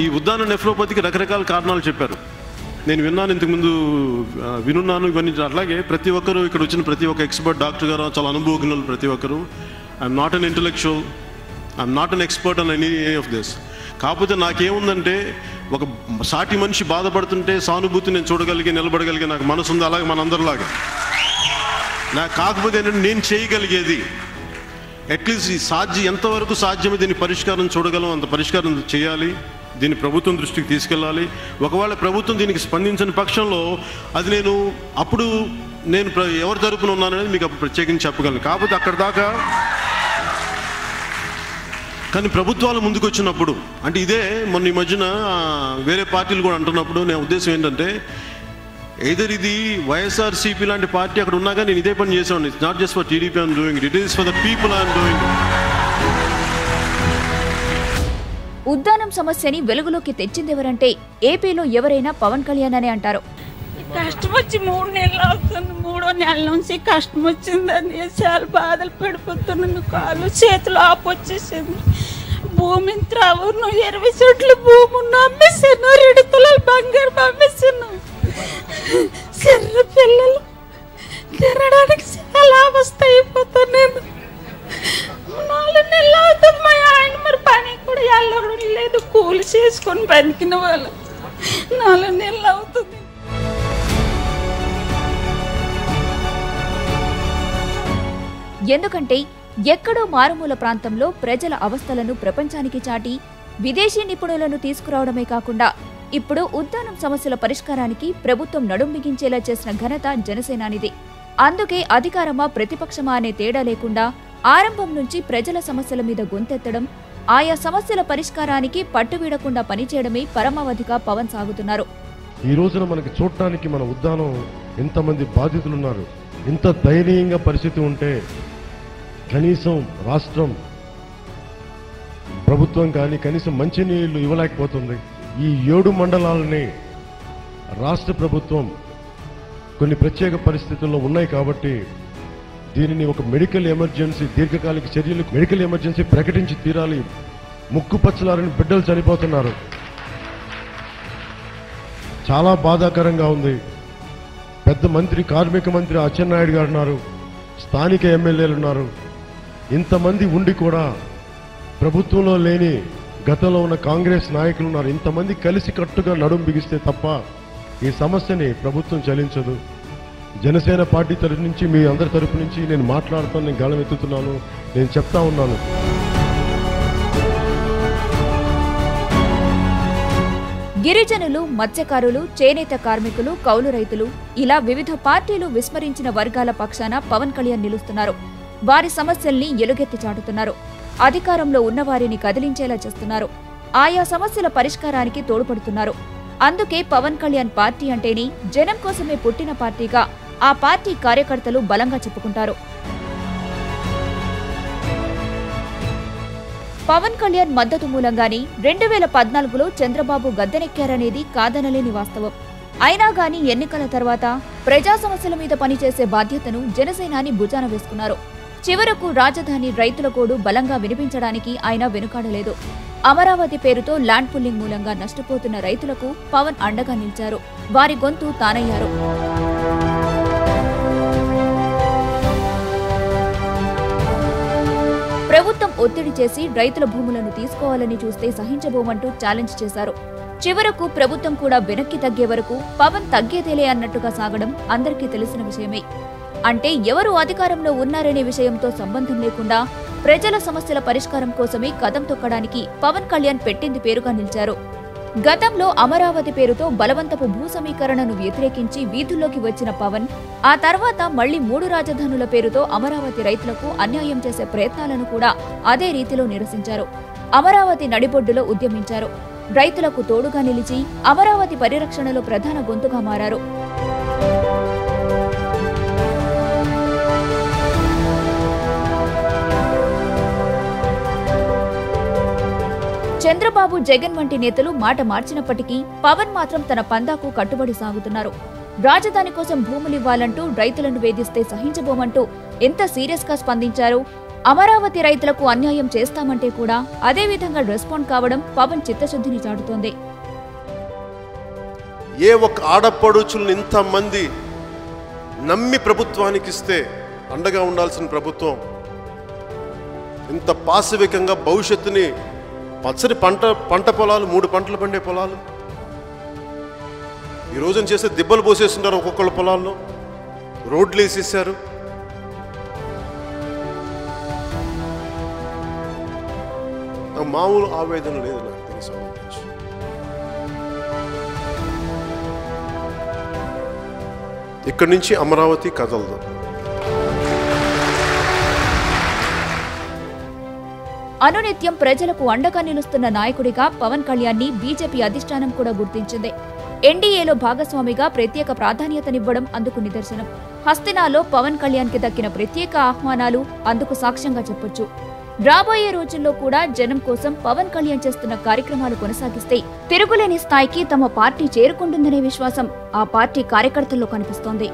ఈ ఉద్దాన నెఫ్రోపతికి రకరకాల కారణాలు చెప్పారు. నేను విన్నాను, ఇంతకుముందు వినున్నాను ఇవన్నీ. అట్లాగే ప్రతి ఒక్కరూ ఇక్కడ వచ్చిన ప్రతి ఒక్క ఎక్స్పర్ట్ డాక్టర్ గారు చాలా అనుభవజ్ఞులు ప్రతి ఒక్కరు. I'm not an intellectual, I'm not an expert on any of this. కాకపోతే నాకేముందంటే ఒక సాటి మనిషి బాధపడుతుంటే సానుభూతి నేను చూడగలిగే, నిలబడగలిగే నాకు మనసు ఉంది. అలాగే మనందరిలాగా నాకు కాకపోతే ఏంటంటే నేను చేయగలిగేది అట్లీస్ట్ ఈ ఎంతవరకు సాధ్యమే దీని పరిష్కారం చూడగలం, అంత పరిష్కారం చేయాలి. దీన్ని ప్రభుత్వం దృష్టికి తీసుకెళ్ళాలి. ఒకవేళ ప్రభుత్వం దీనికి స్పందించని పక్షంలో అది నేను అప్పుడు నేను ఎవరి తరపున ఉన్నాననేది మీకు అప్పుడు ప్రత్యేకించి చెప్పగలను. కాకపోతే అక్కడ దాకా కానీ ప్రభుత్వాలు ముందుకు వచ్చినప్పుడు అంటే ఇదే మొన్న ఈ మధ్యన వేరే పార్టీలు కూడా అంటున్నప్పుడు నా ఉద్దేశం ఏంటంటే ఎదర్ ఇది వైఎస్ఆర్సీపీ లాంటి పార్టీ అక్కడ ఉన్నాగా నేను ఇదే పని చేసాను. It's not just for TDP I'm doing it, it is for the people I'm doing. Uddanam సమస్యని వెలుగులోకి తెచ్చిందెవరంటే ఏపీలో ఎవరైనా పవన్ కళ్యాణ్ అనే అంటారు. కష్టం వచ్చి 3 నెలలు అవుతుంది. 3వ నెల నుంచి కష్టం వచ్చిందని చాలా బాధలు పడిపోతున్నాను. కాళ్ళు చేతులు ఆపొచ్చేసింది. భూమి త్రావును 20 సెంట్లు భూమి అమ్మేసాను. 2 తులాలు బంగారం అమ్మేసాను. చిన్న పిల్లలు తినడానికి చాలా అవస్థ అయిపోతున్నాను. 4 నెలలు అవుతుంది. మా ఆయన మరి పని కూడా వెళ్ళడం లేదు. కూలి చేసుకొని బతికిన వాళ్ళు 4 నెలలు అవుతుంది. ఎందుకంటే ఎక్కడో మారుమూల ప్రాంతంలో ప్రజల అవస్థలను ప్రపంచానికి చాటి విదేశీ నిపుణులను తీసుకురావడమే కాకుండా ఇప్పుడు ఉద్దానం సమస్యల పరిష్కారానికి ప్రభుత్వం నడుం బిగించేలా చేసిన ఘనత జనసేనానిది. అందుకే అధికారమా ప్రతిపక్షమా అనే తేడా లేకుండా ఆరంభం నుంచి ప్రజల సమస్యల మీద గొంతెత్తడం, ఆయా సమస్యల పరిష్కారానికి పట్టువీడకుండా పనిచేయడమే పరమావధిగా పవన్ సాగుతున్నారు. ఈ రోజున మనకి చూడటానికి మన ఉద్దానం ఎంతమంది బాధితులున్నారు, ఇంత దయనీయంగా పరిస్థితి ఉంటే కనీసం రాష్ట్రం ప్రభుత్వం కానీ కనీసం మంచినీళ్ళు ఇవ్వలేకపోతుంది. ఈ 7 మండలాలని రాష్ట్ర ప్రభుత్వం కొన్ని ప్రత్యేక పరిస్థితుల్లో ఉన్నాయి కాబట్టి దీనిని ఒక మెడికల్ ఎమర్జెన్సీ, దీర్ఘకాలిక చర్యలు మెడికల్ ఎమర్జెన్సీ ప్రకటించి తీరాలి. ముక్కు పచ్చలారని బిడ్డలు చనిపోతున్నారు. చాలా బాధాకరంగా ఉంది. పెద్ద మంత్రి, కార్మిక మంత్రి అచ్చెన్నాయుడు గారు ఉన్నారు, స్థానిక ఎమ్మెల్యేలు ఉన్నారు. ఇంతమంది ఉండి కూడా ప్రభుత్వంలో లేని గతంలో ఉన్న కాంగ్రెస్ నాయకులు ఉన్నారు. ఇంతమంది కలిసి కట్టుగా నడుం బిగిస్తే తప్ప ఈ సమస్యని ప్రభుత్వం చలించదు. జనసేన పార్టీ తరఫు నుంచి, మీ అందరి తరఫు నుంచి నేను మాట్లాడుతాను, నేను గళం ఎత్తుతున్నాను, నేను చెప్తా ఉన్నాను. గిరిజనులు, మత్స్యకారులు, చేనేత కార్మికులు, కౌలు రైతులు ఇలా వివిధ పార్టీలు విస్మరించిన వర్గాల పక్షాన పవన్ కళ్యాణ్ నిలుస్తున్నారు. వారి సమస్యల్ని ఎలుగెత్తి చాటుతున్నారు. అధికారంలో ఉన్నవారిని కదిలించేలా చేస్తున్నారు. ఆయా సమస్యల పరిష్కారానికి తోడ్పడుతున్నారు. అందుకే పవన్ కళ్యాణ్ పార్టీ అంటేనే జనం కోసమే పుట్టిన పార్టీగా ఆ పార్టీ కార్యకర్తలు బలంగా చెప్పుకుంటారు. పవన్ కళ్యాణ్ మద్దతు మూలంగానే 2014లో చంద్రబాబు గద్దెనెక్కారనేది కాదనలేని వాస్తవం. అయినా గానీ ఎన్నికల తర్వాత ప్రజా సమస్యల మీద పనిచేసే బాధ్యతను జనసేనాని భుజాన వేసుకున్నారు. చివరకు రాజధాని, రైతుల గోడు బలంగా వినిపించడానికి ఆయన వెనుకాడలేదు. అమరావతి పేరుతో ల్యాండ్ పుల్లింగ్ మూలంగా నష్టపోతున్న రైతులకు పవన్ అండగా నిలిచారు. వారి గొంతు తానయ్యారు. ప్రభుత్వం ఒత్తిడి చేసి రైతుల భూములను తీసుకోవాలని చూస్తే సహించబోమంటూ ఛాలెంజ్ చేశారు. చివరకు ప్రభుత్వం కూడా వెనక్కి తగ్గే వరకు పవన్ తగ్గేదేలే అన్నట్టుగా సాగడం అందరికీ తెలిసిన విషయమే. అంటే ఎవరు అధికారంలో ఉన్నారనే విషయంతో సంబంధం లేకుండా ప్రజల సమస్యల పరిష్కారం కోసమే కదం తొక్కడానికి పవన్ కళ్యాణ్ పెట్టింది పేరుగా నిలిచారు. గతంలో అమరావతి పేరుతో బలవంతపు భూ సమీకరణను వ్యతిరేకించి వీధుల్లోకి వచ్చిన పవన్ ఆ తర్వాత మళ్లీ 3 రాజధానుల పేరుతో అమరావతి రైతులకు అన్యాయం చేసే ప్రయత్నాలను కూడా అదే రీతిలో నిరసించారు. అమరావతి నడిబొడ్డులో ఉద్యమించారు. రైతులకు తోడుగా నిలిచి అమరావతి పరిరక్షణలో ప్రధాన గొంతుగా మారారు. చంద్రబాబు, జగన్ వంటి నేతలు మాట మార్చినప్పటికీ పవన్ మాత్రం తన పందాకు కట్టుబడి సాగుతున్నారు. రాజధాని కోసం భూములివ్వాలంటూ రైతులను వేధిస్తే సహించబోమంటూ ఎంత సీరియస్గా స్పందించారు. అమరావతి రైతులకు అన్యాయం చేస్తామంటే కూడా అదే విధంగా రెస్పాండ్ కావడం పవన్ చిత్తశుద్ధిని చాటుతోంది. ఏ ఒక్క ఆడపడుచులను ఇంతమంది నమ్మి ప్రభుత్వానికి ఇస్తే అండగా ఉండాల్సిన ప్రభుత్వం ఇంత పాశవికంగా భవిష్యత్తుని పచ్చని పంట పొలాలు, 3 పంటలు పండే పొలాలు ఈ రోజున చేస్తే దిబ్బలు పోసేస్తున్నారు. ఒక్కొక్కళ్ళ పొలాల్లో రోడ్లు వేసేసారు. మామూలు ఆవేదన లేదు నాకు తెలుసు. ఇక్కడి నుంచి అమరావతి కదలదు. అనునిత్యం ప్రజలకు అండగా నిలుస్తున్న నాయకుడిగా పవన్ కళ్యాణ్ ని బీజేపీ అధిష్టానం కూడా గుర్తించింది. ఎన్డీఏలో భాగస్వామిగా ప్రత్యేక ప్రాధాన్యతనివ్వడం అందుకు నిదర్శనం. హస్తినాలో పవన్ కళ్యాణ్ కి దక్కిన ప్రత్యేక ఆహ్వానాలు అందుకు సాక్ష్యంగా చెప్పొచ్చు. రాబోయే రోజుల్లో కూడా జనం కోసం పవన్ కళ్యాణ్ చేస్తున్న కార్యక్రమాలు కొనసాగిస్తే తిరుగులేని స్థాయికి తమ పార్టీ చేరుకుంటుందనే విశ్వాసం ఆ పార్టీ కార్యకర్తల్లో కనిపిస్తోంది.